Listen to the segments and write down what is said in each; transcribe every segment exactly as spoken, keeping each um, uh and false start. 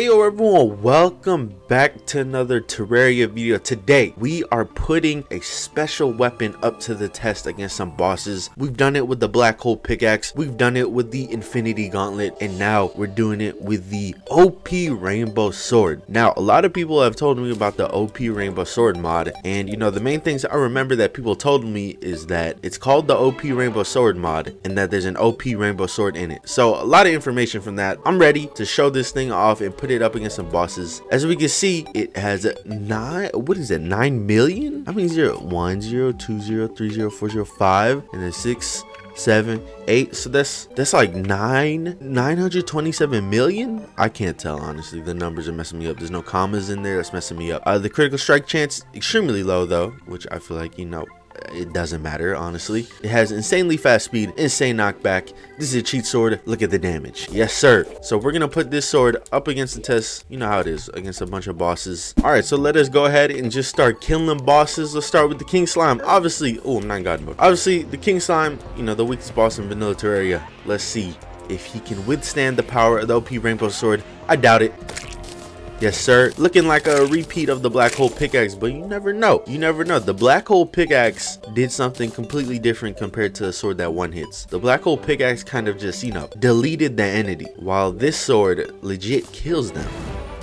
Heyo everyone, welcome back to another Terraria video. Today we are putting a special weapon up to the test against some bosses. We've done it with the black hole pickaxe, we've done it with the infinity gauntlet, and now we're doing it with the O P rainbow sword. Now a lot of people have told me about the O P rainbow sword mod, and you know the main things I remember that people told me is that it's called the O P rainbow sword mod and that there's an O P rainbow sword in it. So a lot of information from that. I'm ready to show this thing off and put it up against some bosses. As we can see, it has a nine, what is it, nine million? I mean, zero, one, zero, two, zero, three, zero, four, zero, five, and then six, seven, eight. So that's that's like nine, nine hundred twenty-seven million. I can't tell, honestly. The numbers are messing me up. There's no commas in there. That's messing me up. Uh, the critical strike chance, extremely low though, which I feel like, you know, it doesn't matter, honestly. It has insanely fast speed, insane knockback. This is a cheat sword. Look at the damage. Yes sir. So we're gonna put this sword up against the test. You know how it is, against a bunch of bosses. All right, so let us go ahead and just start killing bosses. Let's start with the king slime. Obviously, oh, I'm not in god mode. Obviously the king slime, you know, the weakest boss in vanilla Terraria. Let's see if he can withstand the power of the O P rainbow sword. I doubt it. Yes sir, looking like a repeat of the black hole pickaxe, but you never know, you never know. The black hole pickaxe did something completely different compared to a sword that one hits. The black hole pickaxe kind of just, you know, deleted the entity, while this sword legit kills them.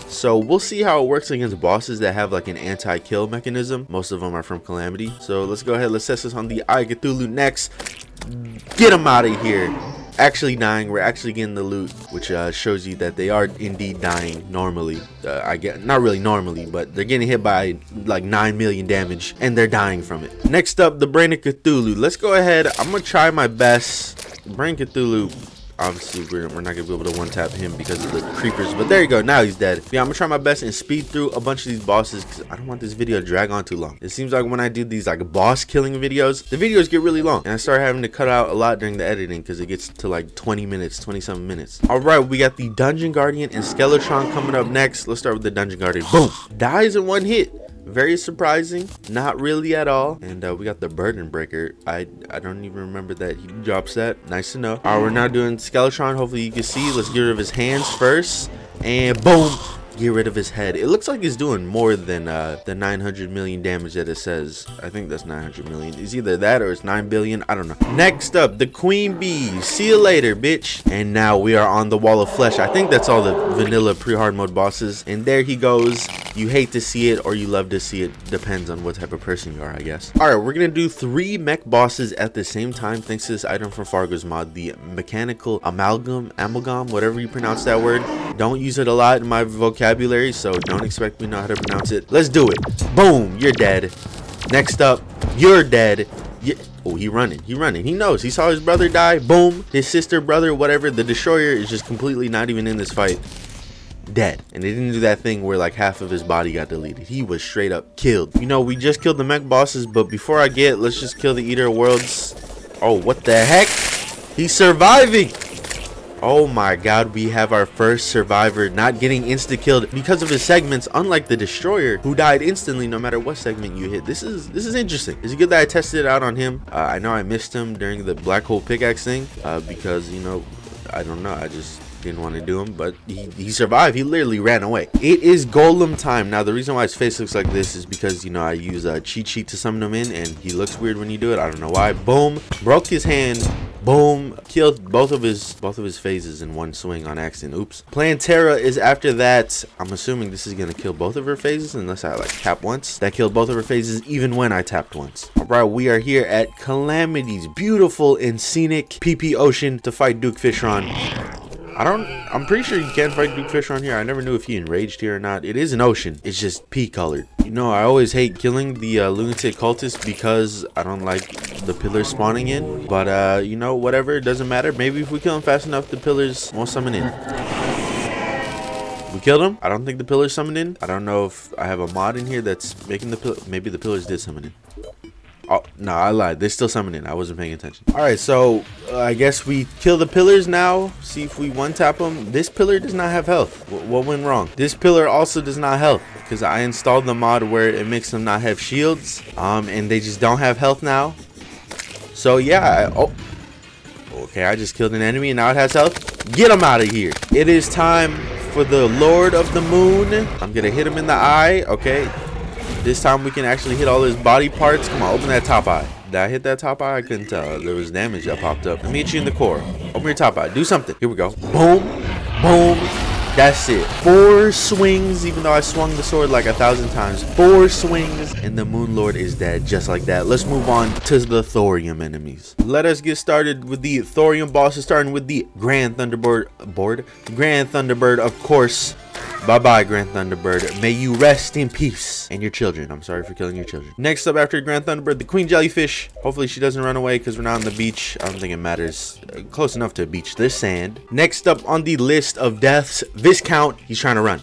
So we'll see how it works against bosses that have like an anti-kill mechanism. Most of them are from Calamity. So let's go ahead, let's test this on the Eye of Cthulhu next. Get him out of here. Actually dying, we're actually getting the loot, which uh, shows you that they are indeed dying normally. Uh, I get not really normally, but they're getting hit by like nine million damage and they're dying from it. Next up, the Brain of Cthulhu. Let's go ahead, I'm gonna try my best. Brain Cthulhu, obviously we're, we're not gonna be able to one tap him because of the creepers, but there you go, now he's dead. Yeah, I'm gonna try my best and speed through a bunch of these bosses because I don't want this video to drag on too long. It seems like when I do these like boss killing videos, the videos get really long and I start having to cut out a lot during the editing because it gets to like twenty minutes, twenty something minutes. All right, we got the Dungeon Guardian and Skeletron coming up next. Let's start with the Dungeon Guardian. Boom, dies in one hit. Very surprising, not really at all. And uh, we got the Burden Breaker. I I don't even remember that he drops that. Nice to know. All right, we're now doing Skeletron. Hopefully you can see. Let's get rid of his hands first, and boom, get rid of his head. It looks like he's doing more than uh, the nine hundred million damage that it says. I think that's nine hundred million. It's either that or it's nine billion. I don't know. Next up, the Queen Bee. See you later, bitch. And now we are on the Wall of Flesh. I think that's all the vanilla pre-hard mode bosses. And there he goes. You hate to see it or you love to see it, depends on what type of person you are, I guess. All right, we're gonna do three mech bosses at the same time thanks to this item from Fargo's mod, the mechanical amalgam, amalgam, whatever you pronounce that word. Don't use it a lot in my vocabulary, so don't expect me to know how to pronounce it. Let's do it. Boom, you're dead. Next up, you're dead. Yeah. Oh, he running, he running, he knows, he saw his brother die. Boom, his sister, brother, whatever. The destroyer is just completely not even in this fight. Dead. And they didn't do that thing where like half of his body got deleted. He was straight up killed. You know, we just killed the mech bosses, but before I get, let's just kill the Eater of Worlds. Oh, what the heck, he's surviving. Oh my god, we have our first survivor not getting insta killed because of his segments, unlike the destroyer who died instantly no matter what segment you hit. This is this is interesting. It's good that I tested it out on him. uh, I know I missed him during the black hole pickaxe thing, uh because, you know, I don't know, I just didn't want to do him, but he, he survived. He literally ran away. It is golem time. Now the reason why his face looks like this is because, you know, I use a cheat sheet to summon him in and he looks weird when you do it. I don't know why. Boom, broke his hand. Boom, killed both of his both of his phases in one swing on accident. Oops. Plantera is after that. I'm assuming this is gonna kill both of her phases unless I like tap once. That killed both of her phases even when I tapped once. All right, we are here at Calamity's beautiful and scenic P P Ocean to fight Duke Fishron. I don't, I'm pretty sure you can't fight Duke Fishron here. I never knew if he enraged here or not. It is an ocean. It's just pea colored. You know, I always hate killing the uh, lunatic cultist because I don't like the pillars spawning in. But, uh, you know, whatever. It doesn't matter. Maybe if we kill him fast enough, the pillars won't summon in. We killed him. I don't think the pillars summoned in. I don't know if I have a mod in here that's making the pillars. Maybe the pillars did summon in. Oh, no, I lied. They're still summoning. I wasn't paying attention. All right, so uh, I guess we kill the pillars now. See if we one-tap them. This pillar does not have health. W what went wrong? This pillar also does not health because I installed the mod where it makes them not have shields, um, and they just don't have health now. So, yeah. I, oh, okay, I just killed an enemy, and now it has health. Get them out of here. It is time for the Lord of the Moon. I'm gonna hit him in the eye. Okay, this time we can actually hit all his body parts. Come on, open that top eye. Did I hit that top eye? I couldn't tell. There was damage that popped up. Let me hit you in the core. Open your top eye. Do something. Here we go. Boom. Boom. That's it. Four swings, even though I swung the sword like a thousand times. Four swings, and the Moon Lord is dead, just like that. Let's move on to the Thorium enemies. Let us get started with the Thorium bosses, starting with the Grand Thunderbird. Board? Grand Thunderbird, of course. Bye-bye, Grand Thunderbird. May you rest in peace. And your children. I'm sorry for killing your children. Next up after Grand Thunderbird, the Queen Jellyfish. Hopefully she doesn't run away because we're not on the beach. I don't think it matters. Close enough to a beach. There's sand. Next up on the list of deaths, Viscount. He's trying to run.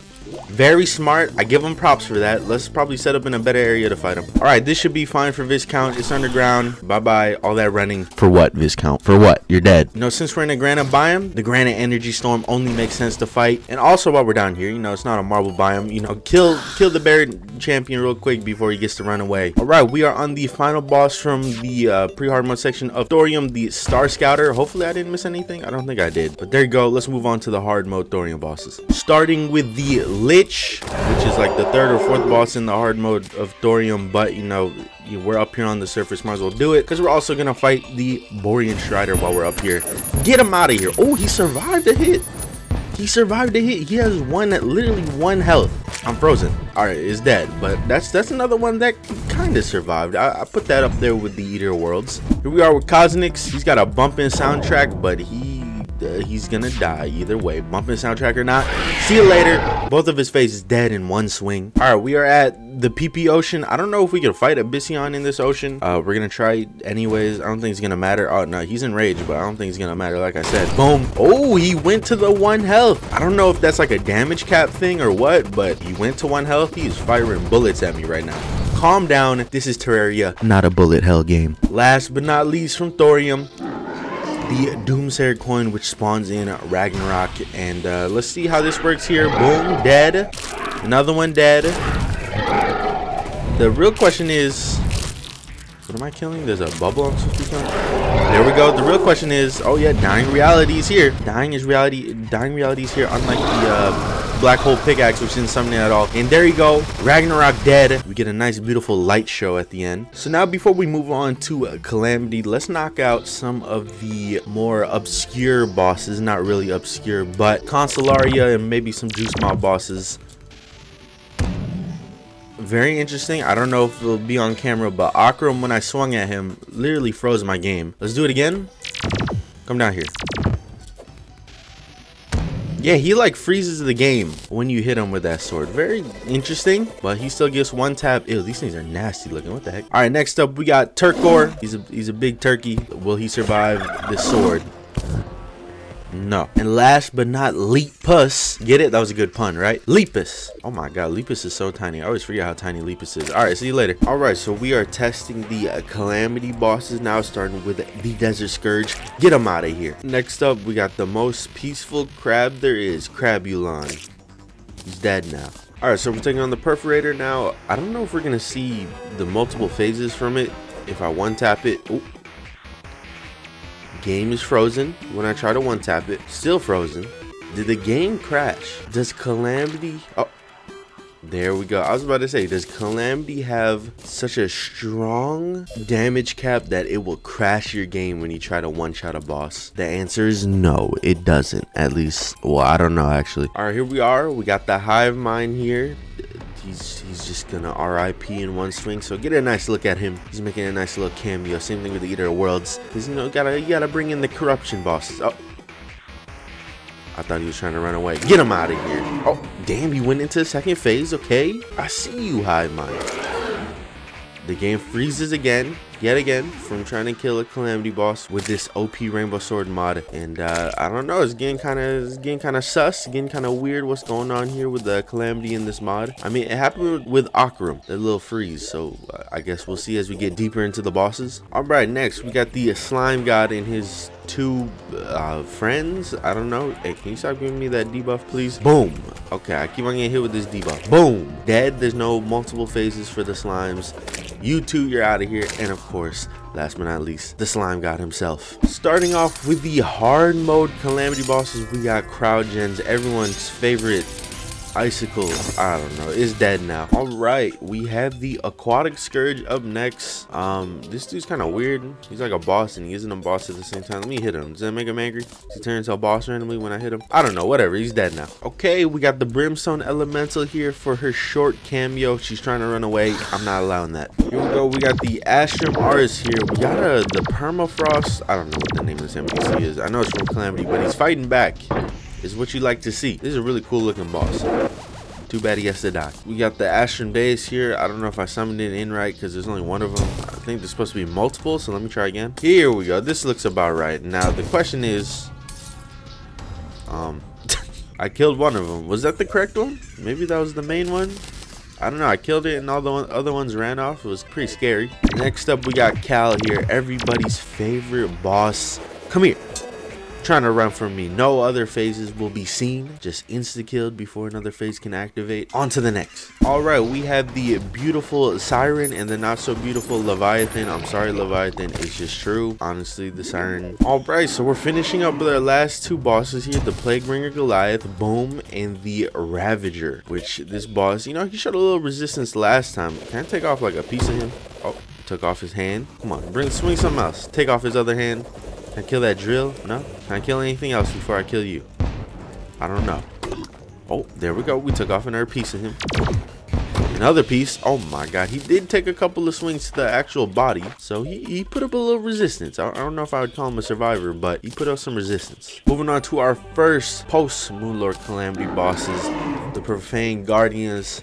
Very smart. I give him props for that. Let's probably set up in a better area to fight him. All right, this should be fine for Viscount. It's underground. Bye-bye. All that running. For what, Viscount? For what? You're dead. You know, since we're in a granite biome, the granite energy storm only makes sense to fight. And also while we're down here, you know, it's not a marble biome. You know, kill kill the buried champion real quick before he gets to run away. All right, we are on the final boss from the uh, pre-hard mode section of Thorium, the Star Scouter. Hopefully I didn't miss anything. I don't think I did. But there you go. Let's move on to the hard mode Thorium bosses. Starting with the Lich, which is like the third or fourth boss in the hard mode of Thorium, but you know, we're up here on the surface, might as well do it, because we're also gonna fight the Borean Strider while we're up here. Get him out of here. Oh, he survived a hit. He survived a hit. He has one, literally one health. I'm frozen. All right, is dead, but that's that's another one that kind of survived. I, I put that up there with the Eater Worlds. Here we are with Cosnix. He's got a bumping soundtrack, but he Uh, he's gonna die either way, bumping soundtrack or not. See you later. Both of his faces dead in one swing. All right, we are at the P P Ocean. I don't know if we can fight Abyssian in this ocean. Uh, we're gonna try anyways. I don't think it's gonna matter. Oh no, he's enraged, but I don't think it's gonna matter. Like I said, boom. Oh, he went to the one health. I don't know if that's like a damage cap thing or what, but he went to one health. He's firing bullets at me right now. Calm down. This is Terraria, not a bullet hell game. Last but not least from Thorium, the Doomsayer coin, which spawns in Ragnarok, and uh, let's see how this works here. Boom, dead. Another one dead. The real question is, what am I killing? There's a bubble I'm supposed to be killing. There we go. The real question is, oh yeah, dying reality is here. Dying is reality. Dying reality is here. Unlike the uh, black hole pickaxe, which didn't summon it at all. And there you go, Ragnarok dead. We get a nice, beautiful light show at the end. So now, before we move on to uh, Calamity, let's knock out some of the more obscure bosses. Not really obscure, but Constellaria and maybe some Juice Mob bosses. Very interesting. I don't know if it'll be on camera, but Ocram, when I swung at him, literally froze my game. Let's do it again. Come down here. Yeah, he like freezes the game when you hit him with that sword. Very interesting, but he still gets one tap. Ew, these things are nasty looking. What the heck? All right, next up we got Turkor. He's a he's a big turkey. Will he survive the sword? No. And last but not Lepus. Get it? That was a good pun, right? Lepus. Oh my god, Lepus is so tiny. I always forget how tiny Lepus is. Alright, see you later. Alright, so we are testing the uh, Calamity bosses now, starting with the Desert Scourge. Get him out of here. Next up, we got the most peaceful crab there is, Crabulon. He's dead now. Alright, so we're taking on the Perforator now. I don't know if we're going to see the multiple phases from it. If I one-tap it... Ooh. Game is frozen. When I try to one tap it, still frozen. Did the game crash? Does Calamity... Oh, there we go. I was about to say, does Calamity have such a strong damage cap that it will crash your game when you try to one-shot a boss? The answer is no, it doesn't. At least, well, I don't know, actually. All right, here we are. We got the Hive Mind here. He's, he's just gonna R I P in one swing, so get a nice look at him. He's making a nice little cameo. Same thing with the Eater of Worlds. Cause you know, gotta you gotta bring in the corruption bosses. Oh, I thought he was trying to run away. Get him out of here. Oh, damn, he went into the second phase. Okay, I see you, Hive Mind. The game freezes again, yet again, from trying to kill a Calamity boss with this O P Rainbow Sword mod. And uh, I don't know, it's getting kind of it's getting kind of sus, getting kind of weird what's going on here with the Calamity in this mod. I mean, it happened with Ocram, that little freeze, so uh, I guess we'll see as we get deeper into the bosses. All right, next we got the uh, Slime God and his two uh, friends. I don't know. Hey, can you stop giving me that debuff, please? Boom. Okay, I keep on getting hit with this debuff. Boom. Dead. There's no multiple phases for the slimes. You two, you're out of here. And of course, last but not least, the Slime God himself. Starting off with the hard mode Calamity bosses, we got Crowd Gens, everyone's favorite icicle. I don't know, it's dead now. All right, we have the Aquatic Scourge up next. Um this dude's kind of weird. He's like a boss and he isn't a boss at the same time. Let me hit him. Does that make him angry? Does he turn into a boss randomly when I hit him? I don't know, whatever, he's dead now. Okay, we got the Brimstone Elemental here for her short cameo. She's trying to run away. I'm not allowing that. Here we go, we got the Astramaris here. We got uh, the Permafrost. I don't know what the name of this N P C is. I know it's from Calamity, but he's fighting back is what you like to see. This is a really cool looking boss. Too bad he has to die. We got the Astrum Base here. I don't know if I summoned it in right because there's only one of them. I think there's supposed to be multiple, so let me try again. Here we go. This looks about right. Now, the question is, um, I killed one of them. Was that the correct one? Maybe that was the main one? I don't know. I killed it and all the one, other ones ran off. It was pretty scary. Next up, we got Cal here. Everybody's favorite boss. Come here. Trying to run from me. No other phases will be seen, just insta-killed before another phase can activate. On to the next. All right, we have the beautiful Siren and the not so beautiful Leviathan. I'm sorry, Leviathan, it's just true, honestly, the Siren. All right, so we're finishing up with our last two bosses here, the Plague Bringer Goliath, boom, and the Ravager, which this boss, you know, he showed a little resistance last time. Can I take off like a piece of him? Oh, took off his hand. Come on, bring swing something else. Take off his other hand. Can I kill that drill? No? Can I kill anything else before I kill you? I don't know. Oh, there we go. We took off another piece of him. Another piece. Oh my god. He did take a couple of swings to the actual body. So he, he put up a little resistance. I, I don't know if I would call him a survivor, but he put up some resistance. Moving on to our first post-Moonlord Calamity bosses, the Profane Guardians.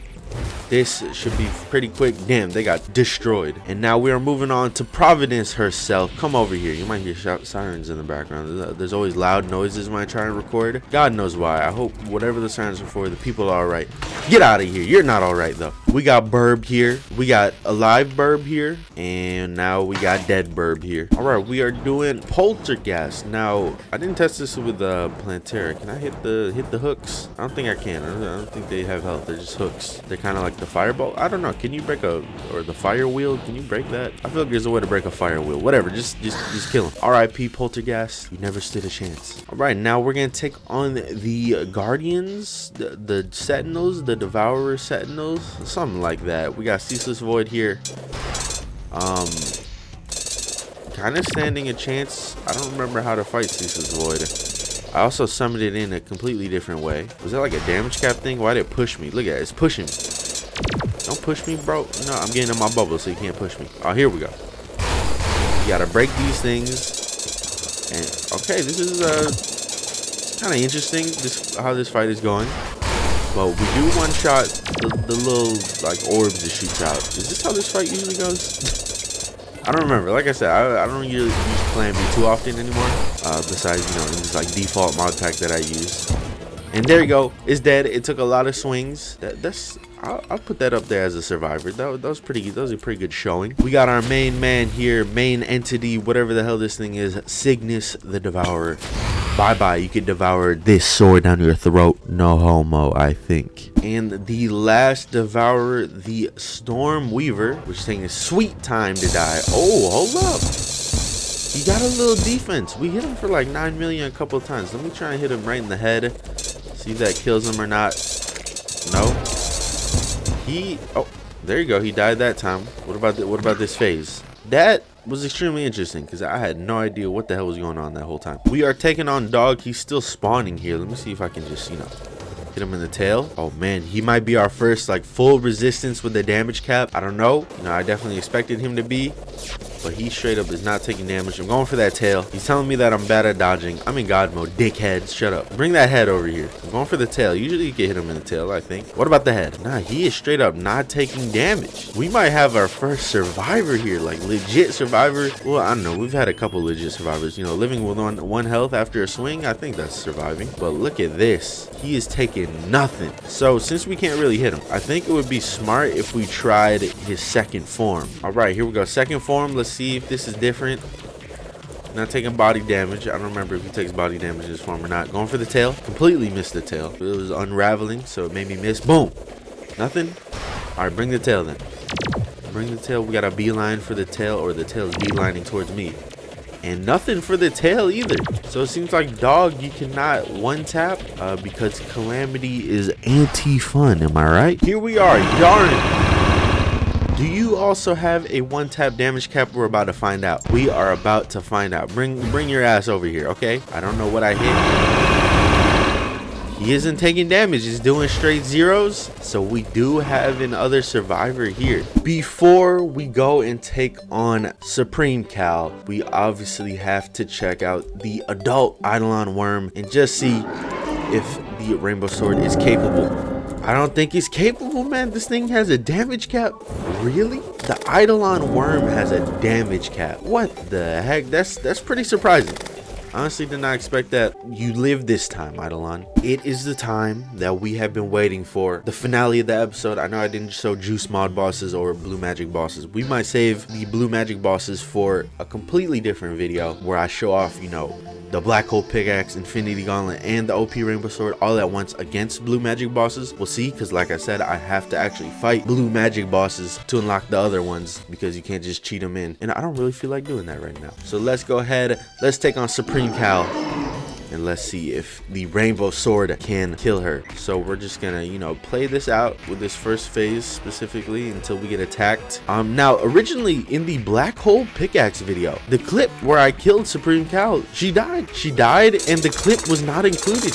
This should be pretty quick. Damn, they got destroyed. And now we are moving on to Providence herself. Come over here. You might hear shout sirens in the background. There's always loud noises when I try and record. God knows why. I hope whatever the sirens are for, the people are all right. Get out of here. You're not all right, though. We got Burb here. We got alive Burb here. And now we got dead Burb here. All right, we are doing Poltergeist. Now, I didn't test this with the uh, Plantera. Can I hit the hit the hooks? I don't think I can. I don't, I don't think they have health. They're just hooks. They're kind of like the fireball. I don't know. Can you break a or the fire wheel? Can you break that? I feel like there's a way to break a fire wheel. Whatever. Just just just kill him. R I P Poltergeist. You never stood a chance. All right, now we're gonna take on the Guardians, the, the Sentinels, the Devourer Sentinels, something like that. We got Ceaseless Void here. Um, kind of standing a chance. I don't remember how to fight Ceaseless Void. I also summoned it in a completely different way. Was that like a damage cap thing? Why did it push me? Look at it, it's pushing me. Don't push me, bro. No, I'm getting in my bubble, so you can't push me. Oh, here we go. You gotta break these things. And okay, this is uh, kind of interesting. This how this fight is going. But we do one shot the, the little like orb that shoots out. Is this how this fight usually goes? I don't remember. Like I said, I, I don't usually use Plan B too often anymore. Uh, besides, you know, it's like default mod pack that I use. And there you go. It's dead. It took a lot of swings. That, that's I'll, I'll put that up there as a survivor. That, that was pretty. That was a pretty good showing. We got our main man here, main entity, whatever the hell this thing is, Signus the Devourer. Bye bye. You can devour this sword down your throat. No homo, I think. And the last devourer, the Storm Weaver, which thing is sweet time to die. Oh, hold up. He got a little defense. We hit him for like nine million a couple of times. Let me try and hit him right in the head. See if that kills him or not. No. He, oh, there you go. He died that time. What about the, what about this phase? That was extremely interesting because I had no idea what the hell was going on that whole time. We are taking on Dog. He's still spawning here. Let me see if I can just, you know, hit him in the tail. Oh man, he might be our first like full resistance with the damage cap. I don't know. You know, I definitely expected him to be, but he straight up is not taking damage. I'm going for that tail. He's telling me that I'm bad at dodging. I'm in god mode, dickheads. Shut up. Bring that head over here. I'm going for the tail. Usually you can hit him in the tail, I think. What about the head? Nah, he is straight up not taking damage. We might have our first survivor here, like legit survivor. Well, I don't know. We've had a couple legit survivors. You know, living with one, one health after a swing, I think that's surviving. But look at this. He is taking nothing. So since we can't really hit him, I think it would be smart if we tried his second form. All right, here we go. Second form. Let's see if this is different. Not taking body damage. I don't remember if he takes body damage in this form or not. Going for the tail. Completely missed the tail. It was unraveling, so it made me miss. Boom. Nothing. All right, bring the tail then. Bring the tail. We got a beeline for the tail, or the tail is beelining towards me. And nothing for the tail either. So it seems like dog, you cannot one tap uh, because Calamity is anti-fun. Am I right? Here we are. Darn it. Do you also have a one tap damage cap? We're about to find out. We are about to find out. Bring, bring your ass over here, okay? I don't know what I hit. He isn't taking damage. He's doing straight zeros. So we do have another survivor here. Before we go and take on Supreme Cal, we obviously have to check out the adult Eidolon Worm and just see if the Rainbow Sword is capable. I don't think he's capable, man. This thing has a damage cap. Really? The Eidolon Worm has a damage cap. What the heck? That's that's pretty surprising. Honestly, did not expect that. You live this time, Eidolon. It is the time that we have been waiting for. The finale of the episode. I know I didn't show Juice Mod bosses or Blue Magic bosses. We might save the Blue Magic bosses for a completely different video where I show off, you know, the Black Hole Pickaxe, Infinity Gauntlet, and the O P Rainbow Sword all at once against Blue Magic bosses. We'll see, because like I said, I have to actually fight Blue Magic bosses to unlock the other ones, because you can't just cheat them in. And I don't really feel like doing that right now. So let's go ahead. Let's take on Supreme Cal, and let's see if the Rainbow Sword can kill her. So we're just gonna, you know, play this out with this first phase specifically until we get attacked. Um now, originally in the Black Hole Pickaxe video, the clip where I killed Supreme Cal, she died she died and the clip was not included.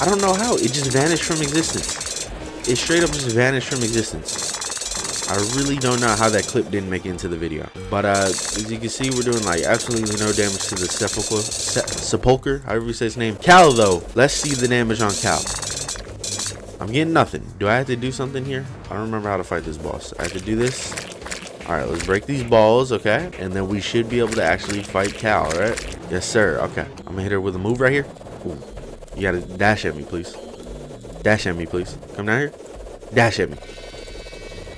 I don't know how it just vanished from existence. It straight up just vanished from existence. I really don't know how that clip didn't make it into the video. But uh, as you can see, we're doing like absolutely no damage to the sepulchre, se sepulchre, however you say his name. Cal though, let's see the damage on Cal. I'm getting nothing. Do I have to do something here? I don't remember how to fight this boss. I have to do this. All right, let's break these balls, okay? And then we should be able to actually fight Cal, all right? Yes, sir, okay. I'm gonna hit her with a move right here. Ooh. You gotta dash at me, please. Dash at me, please. Come down here. Dash at me.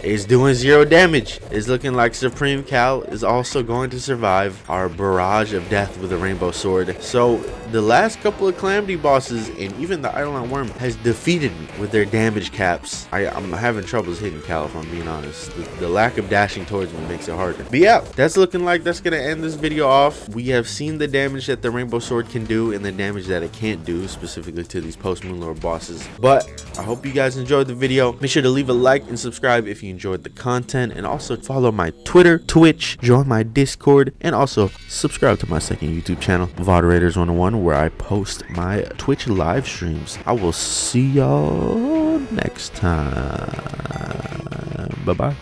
It's doing zero damage. It's looking like Supreme Cal is also going to survive our barrage of death with the Rainbow Sword. So the last couple of Calamity bosses and even the Eidolon Worm has defeated me with their damage caps. I, I'm having troubles hitting Cal, if I'm being honest. The, the lack of dashing towards me makes it harder. But yeah, that's looking like that's gonna end this video off. We have seen the damage that the Rainbow Sword can do and the damage that it can't do, specifically to these post-Moonlord bosses. But I hope you guys enjoyed the video. Make sure to leave a like and subscribe if you enjoyed the content, and also follow my Twitter, Twitch, join my Discord, and also subscribe to my second YouTube channel, Voderators one oh one, where I post my Twitch live streams. I will see y'all next time. Bye bye.